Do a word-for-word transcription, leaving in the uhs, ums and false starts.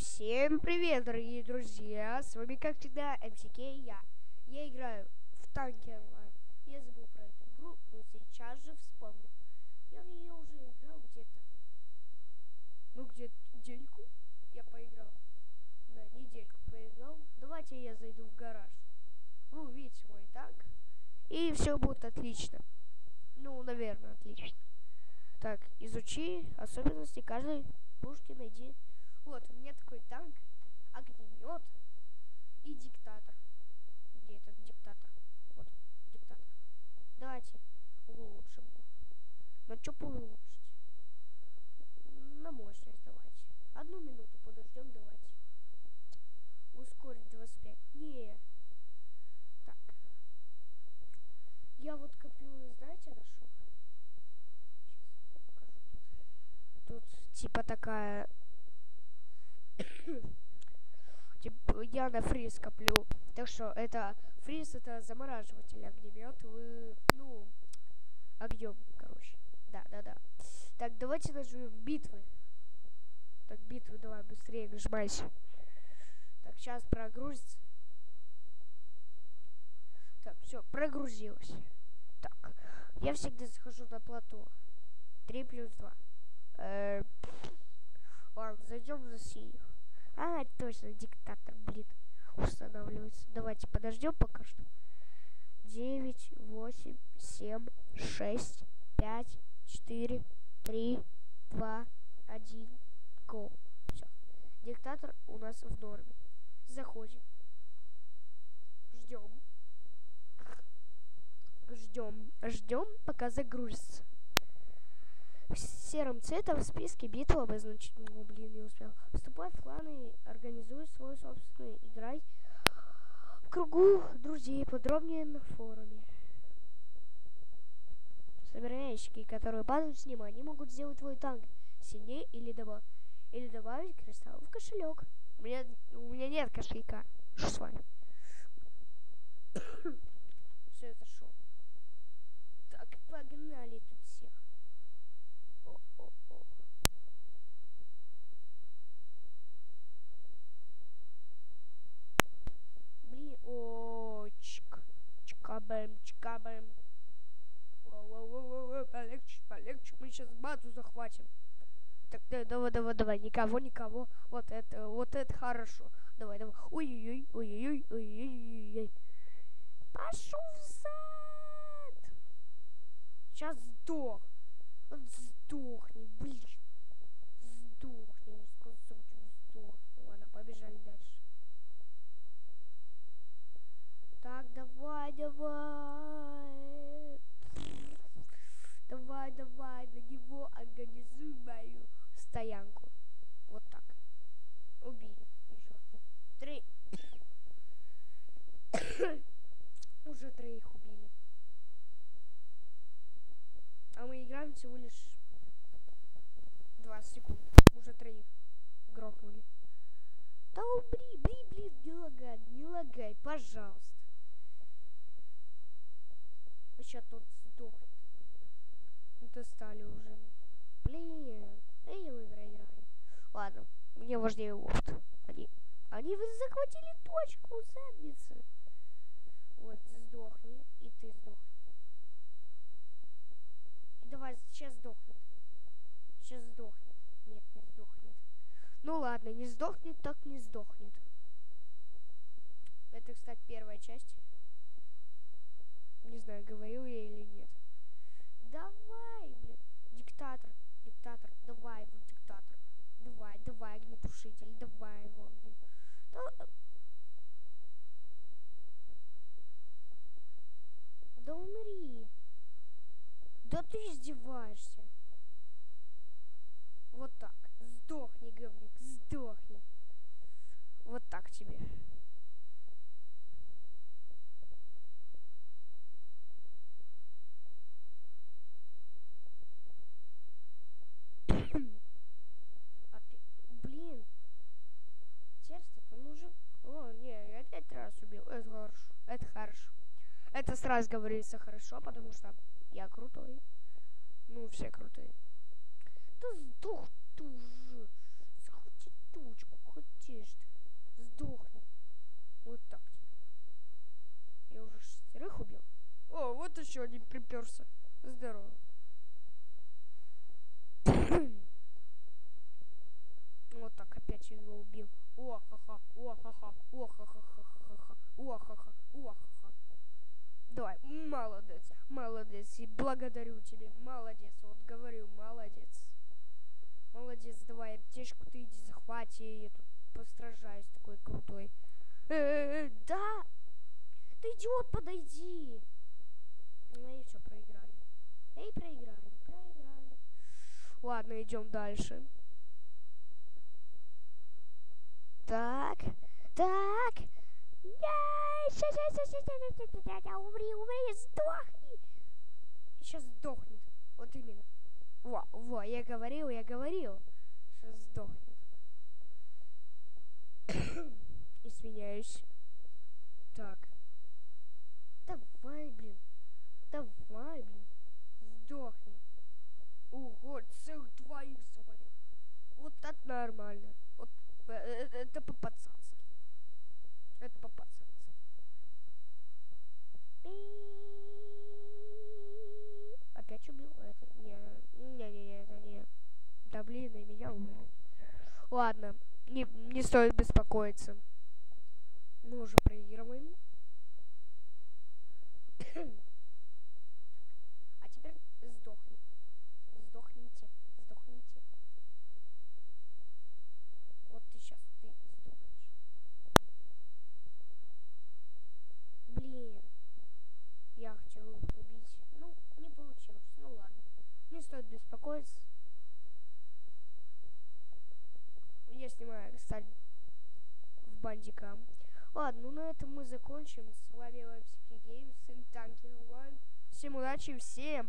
Всем привет, дорогие друзья! С вами, как всегда, эм эс ка и я. Я играю в Танки Онлайн. Я забыл про эту игру, но сейчас же вспомнил. Я в нее уже играл где-то. Ну, где-то недельку я поиграл. Да, недельку поиграл. Давайте я зайду в гараж. Вы увидите мой танк. И все будет отлично. Ну, наверное, отлично. Так, изучи особенности каждой пушки, найди. Вот, у меня такой танк, огнемет и диктатор. Где этот диктатор? Вот, диктатор. Давайте улучшим. Но что улучшить? На мощность давайте. Одну минуту подождем, давайте. Ускорить двадцать пять. Не. Так. Я вот коплю, знаете, на что? Сейчас покажу. Тут типа такая... Типа, я на фриз коплю. Так что это фриз, это замораживатель, огнемет, вы, ну, огнем, короче. Да, да, да. Так, давайте нажмем битвы. Так, битвы, давай быстрее нажимайся. Так, сейчас прогрузится. Так, все, прогрузилось. Так, я всегда захожу на плато. три плюс два. Эээ... Ладно, зайдем за синих. А, точно, диктатор, блин, устанавливается. Давайте подождем пока что. девять, восемь, семь, шесть, пять, четыре, три, два, один, го. Все. Диктатор у нас в норме. Заходим. Ждем. Ждем. Ждем, пока загрузится. Серым цветом в списке битв обозначить. Ну, блин, не успел. Вступай в кланы, организуй свой собственный, играй в кругу друзей, подробнее на форуме. Собирай ящики, которые падают с ним, они могут сделать твой танк сильнее или, добав... или добавить кристалл в кошелек. У меня, у меня нет кошелька. Что с вами? Все это шо? Так, погнали тут всех. Блин, о, чик, чикабэм, чикабэм. Полегче, полегче, мы сейчас базу захватим. Так, давай, давай, давай, никого, никого. Вот это, вот это хорошо. Давай, давай. Ой-ой-ой, ой-ой-ой, ой-ой-ой. Пошел взад. Сейчас сдох. Сдохни, блин. Сдохни, скажу, сдохни. Ладно, побежали дальше. Так, давай, давай. Давай, давай, на него организуй мою стоянку. Вот так. Убили. Еще. Три. Уже троих убили. А мы играем всего лишь двадцать секунд. Уже троих грохнули. Да убри, бри, блин, не лагай, не лагай, пожалуйста. Сейчас тот сдохнет. Достали уже. Блин, эй, мы проиграли. Ладно, мне важнее лофт. Они, они захватили точку у задницы. Вот, сдохни, и ты сдохни. Давай, сейчас сдохнет. Сейчас сдохнет. Нет, не сдохнет. Ну ладно, не сдохнет, так не сдохнет. Это, кстати, первая часть. Не знаю, говорил я или нет. Давай, блин. Диктатор, диктатор, давай его, диктатор. Давай, давай, огнетушитель, давай его, блин. Да, да умри. Да ты издеваешься. Вот так. Сдохни, говник, сдохни. Вот так тебе. Блин. Терстик, он уже... О, не, я пять раз убил. Это хорошо. Это хорошо. Это сразу говорится хорошо, потому что я крутой. Ну, все крутые. Да сдох ты уже. Захвати точку, хоть еще один приперся. Здорово. Вот так опять его убил. О-ха-ха, о-ха-ха, о-ха-ха-ха-ха-ха, о-ха-ха, о-ха-ха. Давай, молодец, молодец, и благодарю тебе, молодец, вот говорю, молодец. Молодец, давай аптечку ты иди захвати, я тут постражаюсь такой крутой. Э-э-э, да, ты идиот, подойди. Ну и все, проиграли. Эй, проиграли, проиграли. Ладно, идем дальше. Так, так. Умри, умри, сдохни. Сейчас сдохнет. Вот именно. Во, во, я говорил, я говорил. Сейчас сдохнет. Извиняюсь. Так. Давай, блин. Давай, блин. Сдохни. Ого, целых двоих свалил. Вот так нормально. Вот. Это по-пацански. Это по-пацански. Опять убил? Это не, не, не, это не. Да блин, и меня убил. Ладно, не, не стоит беспокоиться. Мы уже проигрываем. А теперь сдохни. Сдохните, сдохните. Вот ты сейчас ты сдохнешь. Блин. Я хотел убить. Ну, не получилось. Ну ладно. Не стоит беспокоиться. Я снимаю, кстати, в бандика. Ладно, ну на этом мы закончим. С вами эм эс ка Games и Танки Online. Всем удачи, всем пока.